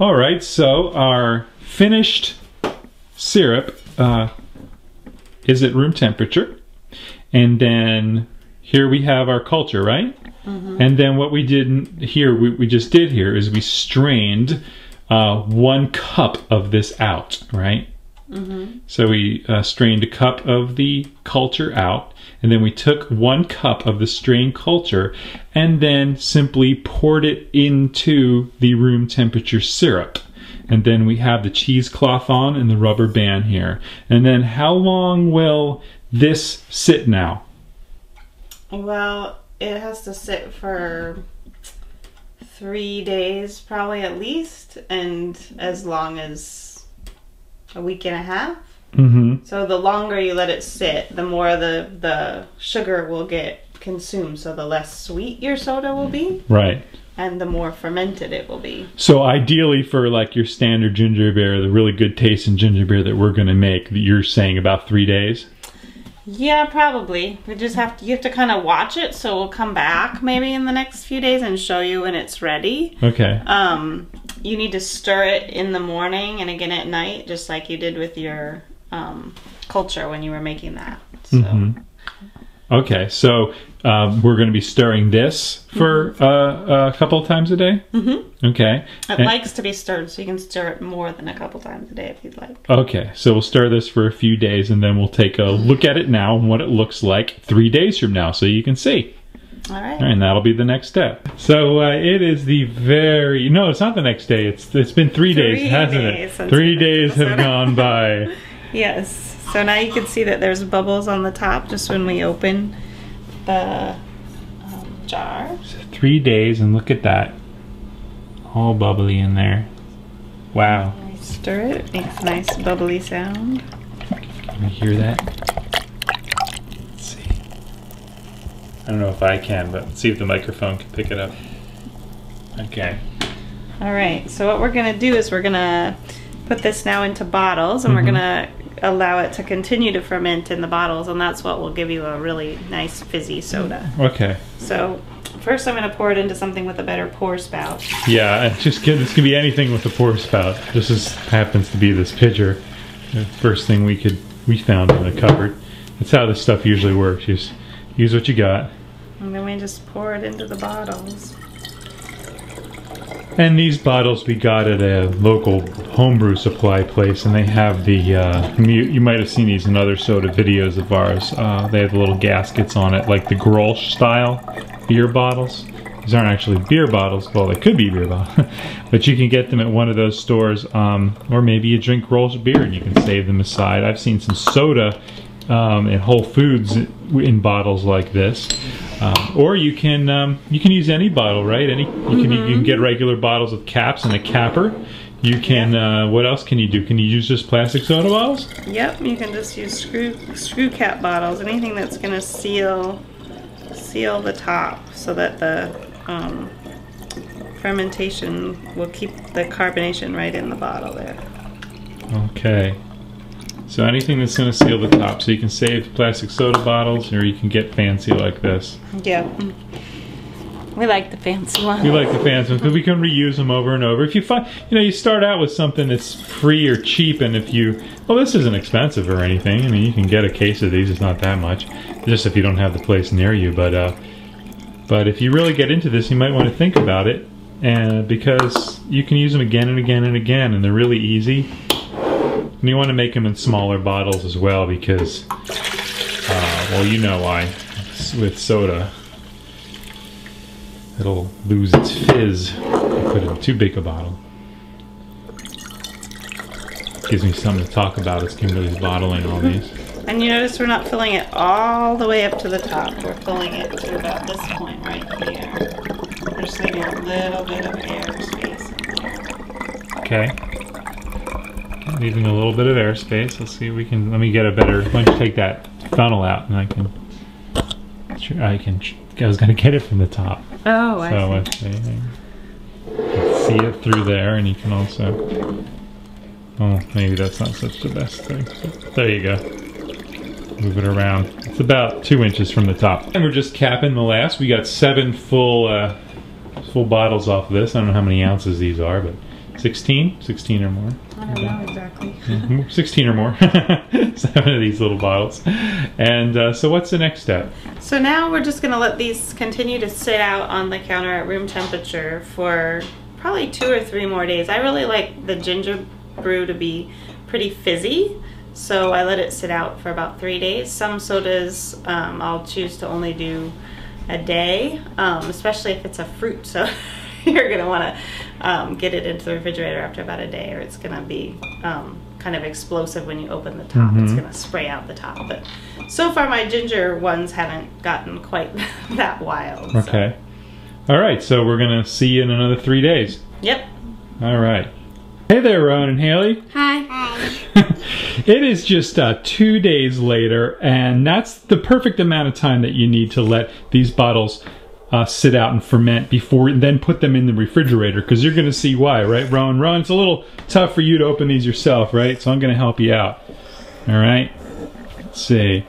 All right, so our finished syrup is at room temperature. And then here we have our culture, right? Mm-hmm. And then what we did here, we just did here, is we strained 1 cup of this out, right? Mm-hmm. So we strained a cup of the culture out, and then we took 1 cup of the strained culture and then simply poured it into the room temperature syrup. And then we have the cheesecloth on and the rubber band here. And then how long will this sit now? Well, it has to sit for 3 days probably at least, and as long as a week and a half. Mm-hmm. So the longer you let it sit, the more the sugar will get consumed, so the less sweet your soda will be. Right. And the more fermented it will be. So ideally for like your standard ginger beer, the really good taste in ginger beer that we're going to make, that you're saying about 3 days? Yeah, probably. We just have to, you have to kind of watch it, so we'll come back maybe in the next few days and show you when it's ready. Okay. You need to stir it in the morning and again at night, just like you did with your culture when you were making that. So. Mm-hmm. Okay, so we're going to be stirring this for a couple times a day? Mm-hmm. Okay. It likes to be stirred, so you can stir it more than a couple times a day if you'd like. Okay, so we'll stir this for a few days, and then we'll take a look at it now and what it looks like 3 days from now, so you can see. All right. And that'll be the next step. So it is the very, no, it's not the next day. It's been 3 days, hasn't it? 3 days have gone by. Yes. So now you can see that there's bubbles on the top just when we open the jar. So 3 days, and look at that. All bubbly in there. Wow. I stir it. It makes a nice bubbly sound. Can you hear that? I don't know if I can, but let's see if the microphone can pick it up. Okay. All right, so what we're gonna do is we're gonna put this now into bottles, and mm-hmm. we're gonna allow it to continue to ferment in the bottles, and that's what will give you a really nice fizzy soda. Okay. So first I'm gonna pour it into something with a better pour spout. Yeah, just this can be anything with a pour spout. This just happens to be this pitcher. The first thing we found in the cupboard. That's how this stuff usually works. Just use what you got. And then we just pour it into the bottles. And these bottles we got at a local homebrew supply place, and they have the, you might have seen these in other soda videos of ours, they have the little gaskets on it, like the Grolsch style beer bottles. These aren't actually beer bottles, well they could be beer bottles, but you can get them at one of those stores, or maybe you drink Grolsch beer and you can save them aside. I've seen some soda at Whole Foods in bottles like this, or you can use any bottle, right? Any you can get regular bottles with caps and a capper. You can what else can you do? Can you use just plastic soda bottles? Yep, you can just use screw cap bottles. Anything that's going to seal the top so that the fermentation will keep the carbonation right in the bottle there. Okay. So anything that's going to seal the top. So you can save plastic soda bottles, or you can get fancy like this. Yeah. We like the fancy ones. We like the fancy ones because we can reuse them over and over. If you find, you know, you start out with something that's free or cheap, and if you, well, this isn't expensive or anything. I mean, you can get a case of these. It's not that much. Just if you don't have the place near you. But if you really get into this, you might want to think about it, and because you can use them again and again and again, and they're really easy. And you want to make them in smaller bottles as well because, well, you know why. With soda, it'll lose its fizz if you put it in too big a bottle. Gives me something to talk about as Kimberly's bottling all these. And you notice we're not filling it all the way up to the top. We're filling it to about this point right here. We're just leaving a little bit of air space in there. Okay. Leaving a little bit of airspace. Let's see if we can. Let me get a better. Why don't you take that funnel out, and I can. I was gonna get it from the top. Oh, I see. So let's see it through there, and you can also. Oh, maybe that's not such the best thing. There you go. Move it around. It's about 2 inches from the top. And we're just capping the last. We got 7 full bottles off of this. I don't know how many ounces these are, but. 16 or more. I don't know exactly. 16 or more. 7 of these little bottles. And so what's the next step? So now we're just going to let these continue to sit out on the counter at room temperature for probably 2 or 3 more days. I really like the ginger brew to be pretty fizzy, so I let it sit out for about 3 days. Some sodas I'll choose to only do a day, especially if it's a fruit, so you're going to want to get it into the refrigerator after about a day, or it's going to be kind of explosive when you open the top. It's going to spray out the top. But so far my ginger ones haven't gotten quite that wild. Okay. So. All right, so we're going to see you in another 3 days. Yep. All right. Hey there, Rowan and Haley. Hi. Hi. It is just 2 days later, and that's the perfect amount of time that you need to let these bottles sit out and ferment before then put them in the refrigerator, because you're going to see why, right, Rowan? Rowan, it's a little tough for you to open these yourself, right? So I'm going to help you out. All right. Let's see.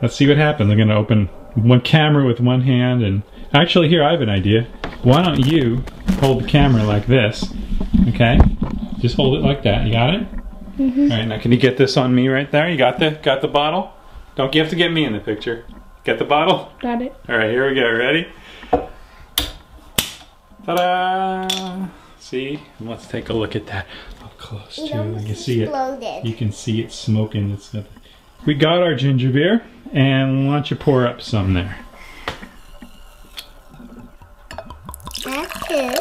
Let's see what happens. I'm going to open one camera with one hand, and actually, here, I have an idea. Why don't you hold the camera like this? Okay. Just hold it like that. You got it? Mm-hmm. All right. Now, can you get this on me right there? You got the bottle? Don't you have to get me in the picture? Get the bottle? Got it. All right, here we go. Ready? Ta-da! See? Let's take a look at that up close, too. You can see it. You can see it smoking. It's got... We got our ginger beer, and why don't you pour up some there? That's it.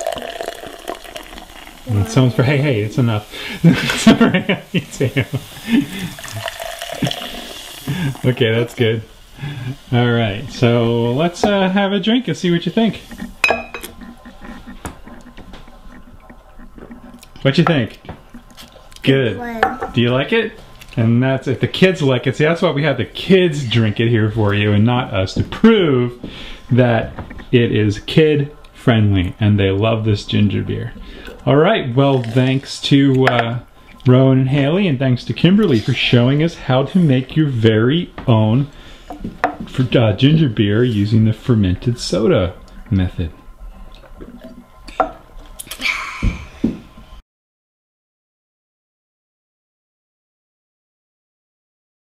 And someone's for, hey, it's enough. Okay, that's good. All right, so let's have a drink and see what you think. What you think? Good. Do you like it? And that's if the kids like it. See, that's why we have the kids drink it here for you and not us, to prove that it is kid-friendly and they love this ginger beer. All right, well, thanks to Rowan and Haley, and thanks to Kimberly for showing us how to make your very own ginger beer using the fermented soda method.